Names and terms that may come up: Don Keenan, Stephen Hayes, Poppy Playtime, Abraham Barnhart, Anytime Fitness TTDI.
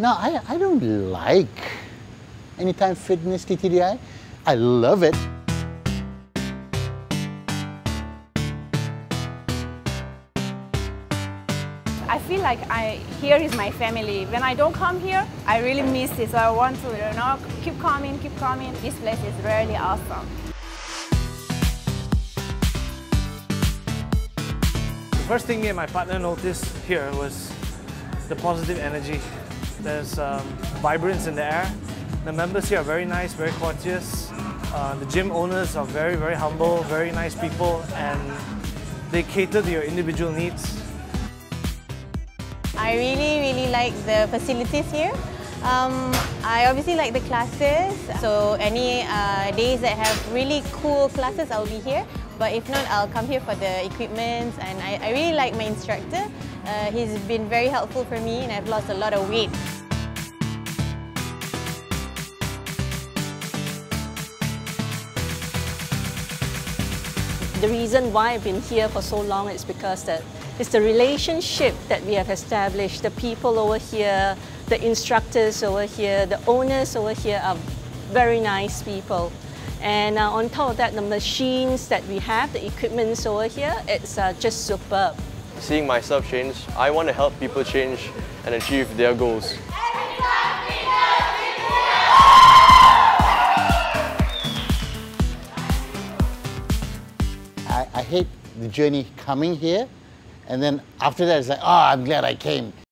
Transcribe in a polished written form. Now, I don't like Anytime Fitness TTDI. I love it. I feel like here is my family. When I don't come here, I really miss it. So I want to, you know, keep coming. This place is really awesome. The first thing me and my partner noticed here was the positive energy. There's vibrance in the air. The members here are very nice, very courteous. The gym owners are very, very humble, very nice people, and they cater to your individual needs. I really like the facilities here. I obviously like the classes, so any days that have really cool classes, I'll be here. But if not, I'll come here for the equipment, and I really like my instructor. He's been very helpful for me, and I've lost a lot of weight. The reason why I've been here for so long is because it's the relationship that we have established. The people over here, the instructors over here, the owners over here are very nice people. And on top of that, the machines that we have, the equipment over here, it's just superb. Seeing myself change, I want to help people change and achieve their goals. I hate the journey coming here, and then after that it's like, oh, I'm glad I came.